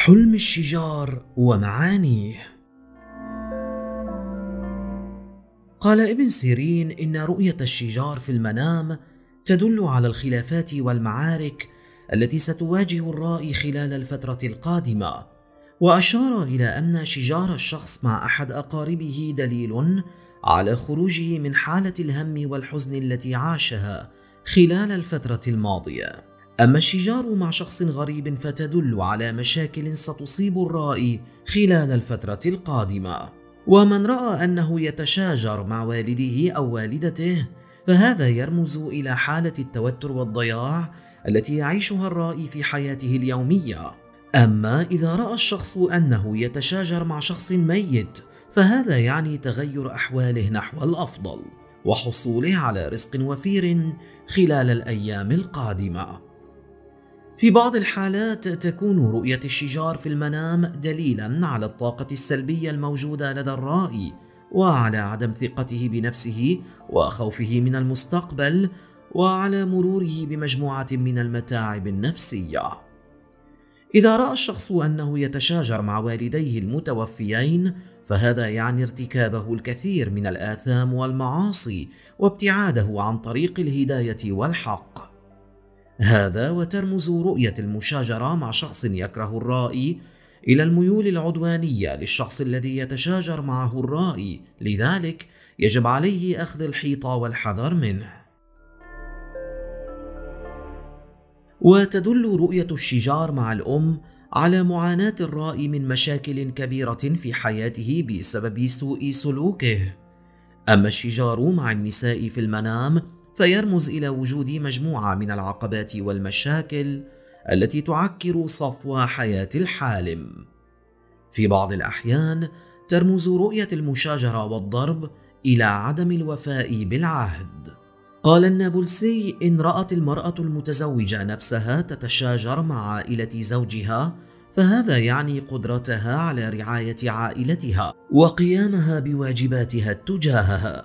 حلم الشجار ومعانيه. قال ابن سيرين إن رؤية الشجار في المنام تدل على الخلافات والمعارك التي ستواجه الرائي خلال الفترة القادمة، وأشار إلى أن شجار الشخص مع أحد أقاربه دليل على خروجه من حالة الهم والحزن التي عاشها خلال الفترة الماضية. أما الشجار مع شخص غريب فتدل على مشاكل ستصيب الرائي خلال الفترة القادمة. ومن رأى أنه يتشاجر مع والده أو والدته فهذا يرمز إلى حالة التوتر والضياع التي يعيشها الرائي في حياته اليومية. أما إذا رأى الشخص أنه يتشاجر مع شخص ميت فهذا يعني تغير أحواله نحو الأفضل وحصوله على رزق وفير خلال الأيام القادمة. في بعض الحالات تكون رؤية الشجار في المنام دليلاً على الطاقة السلبية الموجودة لدى الرائي وعلى عدم ثقته بنفسه وخوفه من المستقبل وعلى مروره بمجموعة من المتاعب النفسية. إذا رأى الشخص أنه يتشاجر مع والديه المتوفيين فهذا يعني ارتكابه الكثير من الآثام والمعاصي وابتعاده عن طريق الهداية والحق. هذا وترمز رؤية المشاجرة مع شخص يكره الرائي إلى الميول العدوانية للشخص الذي يتشاجر معه الرائي، لذلك يجب عليه أخذ الحيطة والحذر منه. وتدل رؤية الشجار مع الأم على معاناة الرائي من مشاكل كبيرة في حياته بسبب سوء سلوكه. أما الشجار مع النساء في المنام فيرمز إلى وجود مجموعة من العقبات والمشاكل التي تعكر صفو حياة الحالم. في بعض الأحيان ترمز رؤية المشاجرة والضرب إلى عدم الوفاء بالعهد. قال النابلسي: إن رأت المرأة المتزوجة نفسها تتشاجر مع عائلة زوجها فهذا يعني قدرتها على رعاية عائلتها وقيامها بواجباتها تجاهها.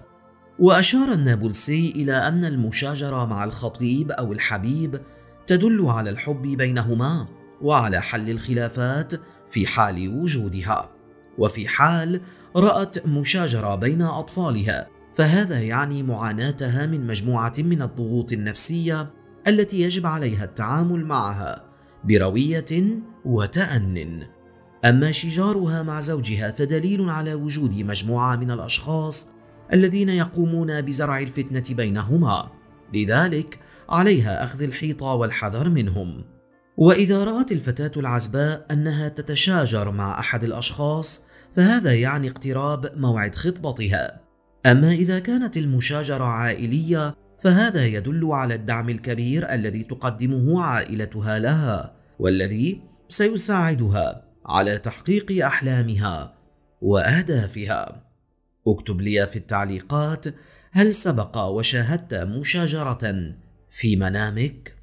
وأشار النابلسي إلى أن المشاجرة مع الخطيب أو الحبيب تدل على الحب بينهما وعلى حل الخلافات في حال وجودها. وفي حال رأت مشاجرة بين أطفالها فهذا يعني معاناتها من مجموعة من الضغوط النفسية التي يجب عليها التعامل معها بروية وتأنٍ. أما شجارها مع زوجها فدليل على وجود مجموعة من الأشخاص الذين يقومون بزرع الفتنة بينهما، لذلك عليها أخذ الحيطة والحذر منهم. وإذا رأت الفتاة العزباء أنها تتشاجر مع أحد الأشخاص فهذا يعني اقتراب موعد خطبتها. أما إذا كانت المشاجرة عائلية فهذا يدل على الدعم الكبير الذي تقدمه عائلتها لها والذي سيساعدها على تحقيق أحلامها وأهدافها. اكتب لي في التعليقات: هل سبق وشاهدت مشاجرة في منامك؟